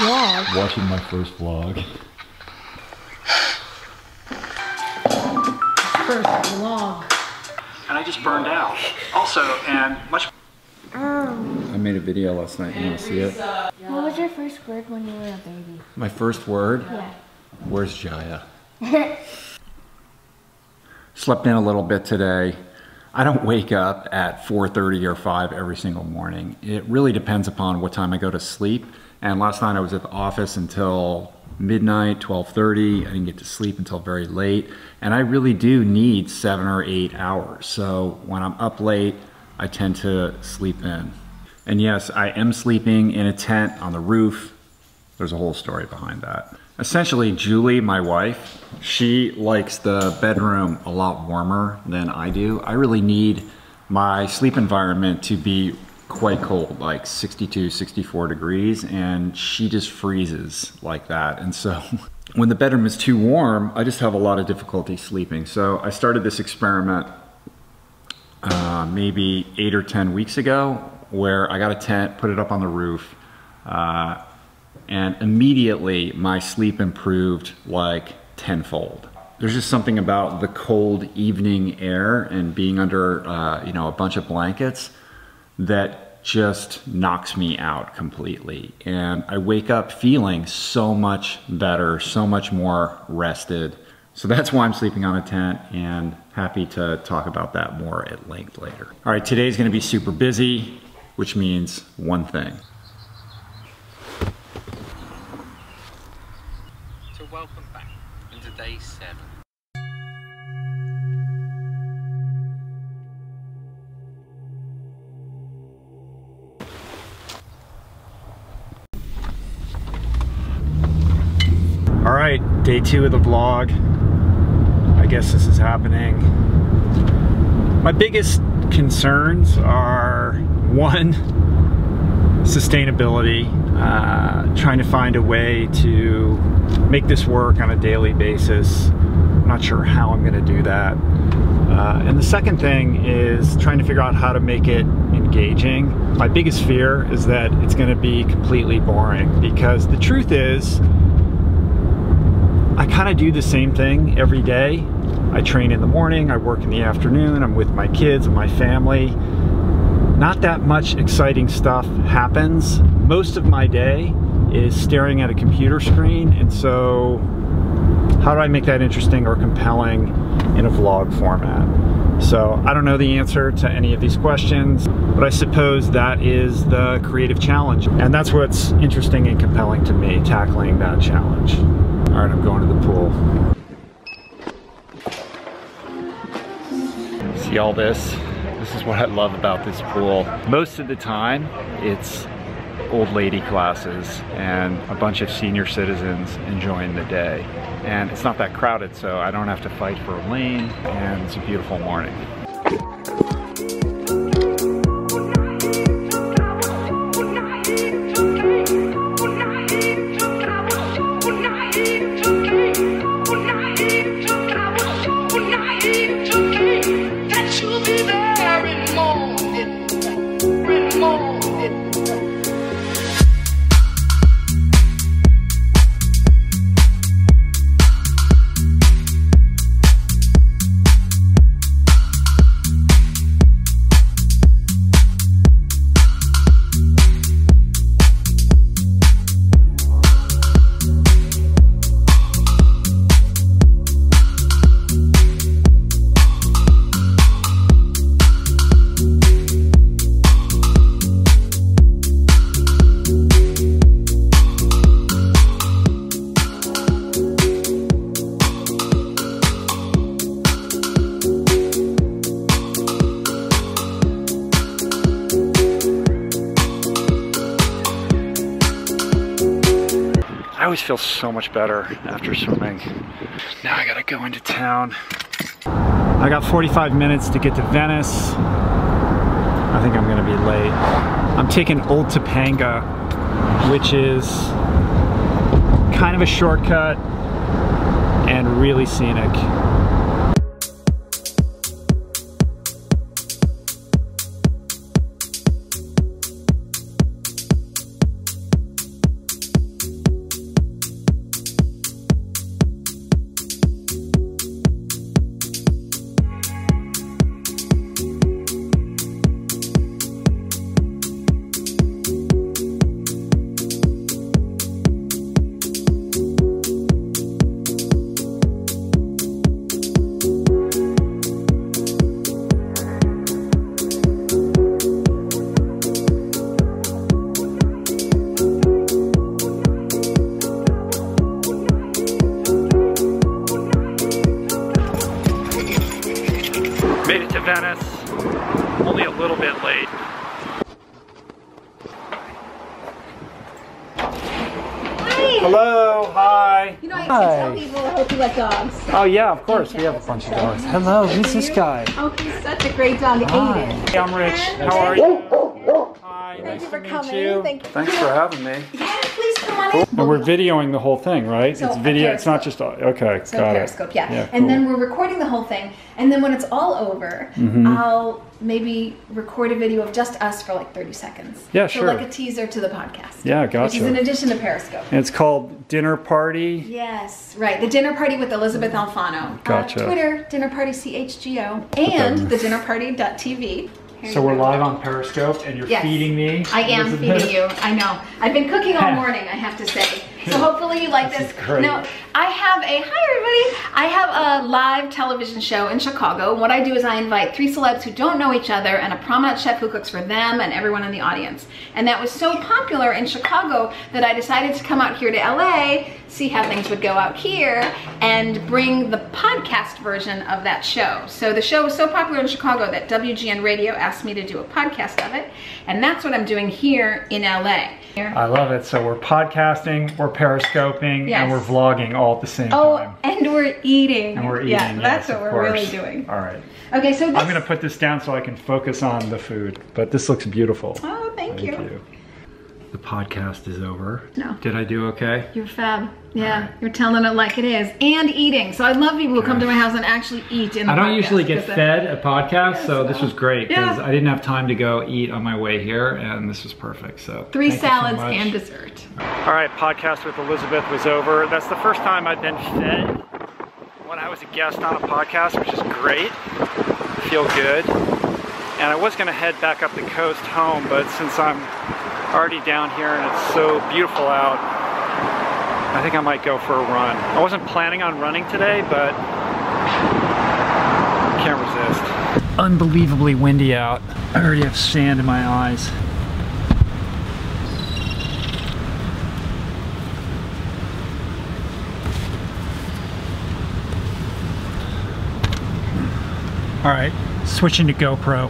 vlog. Watching my first vlog. First vlog. And I just burned out. Also, and much... I made a video last night, you want to see it? What was your first word when you were a baby? My first word? Yeah. Where's Jaya? Slept in a little bit today. I don't wake up at 4:30 or 5 every single morning. It really depends upon what time I go to sleep. And last night I was at the office until midnight, 12:30. I didn't get to sleep until very late. And I really do need 7 or 8 hours. So when I'm up late, I tend to sleep in. And yes, I am sleeping in a tent on the roof. There's a whole story behind that. Essentially, Julie, my wife, she likes the bedroom a lot warmer than I do. I really need my sleep environment to be quite cold, like 62, 64 degrees, and she just freezes like that. And so when the bedroom is too warm, I just have a lot of difficulty sleeping. So I started this experiment maybe 8 or 10 weeks ago, where I got a tent, put it up on the roof, and immediately my sleep improved like tenfold. There's just something about the cold evening air and being under you know, a bunch of blankets that just knocks me out completely. And I wake up feeling so much better, so much more rested. So that's why I'm sleeping on a tent, and happy to talk about that more at length later. All right, today's gonna be super busy, which means one thing. Welcome back into day 7. All right, day 2 of the vlog. I guess this is happening. My biggest concerns are, 1, sustainability, trying to find a way to make this work on a daily basis. I'm not sure how I'm gonna do that. And the second thing is trying to figure out how to make it engaging. My biggest fear is that it's gonna be completely boring, because the truth is, I kinda do the same thing every day. I train in the morning, I work in the afternoon, I'm with my kids and my family. Not that much exciting stuff happens. Most of my day is staring at a computer screen, and so how do I make that interesting or compelling in a vlog format? So I don't know the answer to any of these questions, but I suppose that is the creative challenge, and that's what's interesting and compelling to me, tackling that challenge. All right, I'm going to the pool. See all this? This is what I love about this pool. Most of the time, it's old lady classes and a bunch of senior citizens enjoying the day. And it's not that crowded, so I don't have to fight for a lane, and it's a beautiful morning. I always feel so much better after swimming. Now I gotta go into town. I got 45 minutes to get to Venice. I think I'm gonna be late. I'm taking Old Topanga, which is kind of a shortcut and really scenic. Made it to Venice, only a little bit late. Hi. Hello, hi. You know, I tell people I hope you like dogs. Oh yeah, of course, we have a bunch of dogs. Hello, who's this guy? Oh, he's such a great dog, Aiden. Hey, I'm Rich, how are you? Hi, nice to meet you. Thanks for having me. Yeah, please come on in. And we're videoing the whole thing, right? So it's video, it's not just, okay, so got Periscope, it. Yeah. Yeah, and cool. Then we're recording the whole thing, and then when it's all over, I'll maybe record a video of just us for like 30 seconds. Yeah, sure. So like a teaser to the podcast. Yeah, gotcha. Which is in addition to Periscope. And it's called Dinner Party. Yes, right. The Dinner Party with Elizabeth Alfano. Gotcha. Twitter, Dinner Party CHGO, and the dinnerparty.tv. So we're live on Periscope, and you're feeding me. I am feeding you. I know. I've been cooking all morning, I have to say. So hopefully you like this. Now, I have a, hi everybody, I have a live television show in Chicago. What I do is I invite three celebs who don't know each other and a prominent chef who cooks for them and everyone in the audience. And that was so popular in Chicago that I decided to come out here to LA, see how things would go out here, and bring the podcast version of that show. So the show was so popular in Chicago that WGN Radio asked me to do a podcast of it. And that's what I'm doing here in LA. I love it. So we're podcasting, we're periscoping, and we're vlogging all at the same time. Oh, and we're eating. And we're eating. Yeah, that's what we're really doing. All right. Okay, so I'm going to put this down so I can focus on the food. But this looks beautiful. Oh, thank you. The podcast is over. No. Did I do okay? You're fab. Yeah, you're telling it like it is. And eating. So I love people who come to my house and actually eat in the podcast. I don't usually get fed a podcast, so this was great because I didn't have time to go eat on my way here, and this was perfect. So three salads and dessert. All right, podcast with Elizabeth was over. That's the first time I've been fed when I was a guest on a podcast, which is great. I feel good. And I was going to head back up the coast home, but since I'm already down here and it's so beautiful out, I think I might go for a run. I wasn't planning on running today, but I can't resist. Unbelievably windy out. I already have sand in my eyes. All right, switching to GoPro.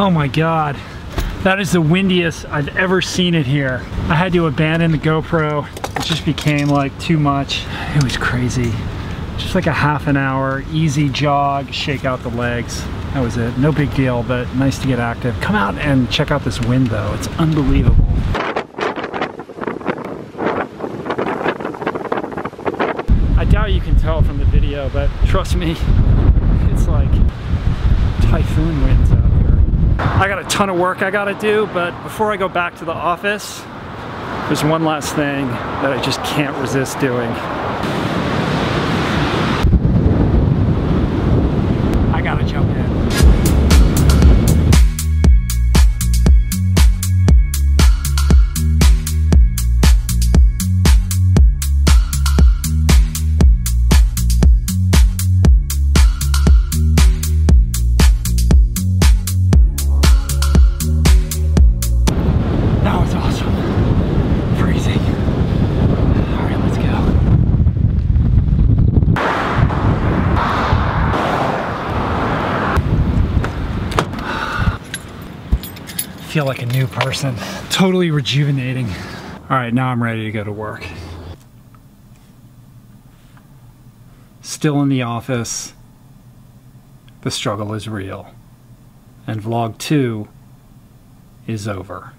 Oh my God, that is the windiest I've ever seen it here. I had to abandon the GoPro. It just became like too much. It was crazy. Just like a half an hour, easy jog, shake out the legs. That was it, no big deal, but nice to get active. Come out and check out this wind though, it's unbelievable. I doubt you can tell from the video, but trust me, it's like typhoon winds out. I got a ton of work I gotta do, but before I go back to the office, there's one last thing that I just can't resist doing. I gotta jump in. Feel like a new person. Totally rejuvenating. All right, now I'm ready to go to work. Still in the office. The struggle is real. And vlog 2 is over.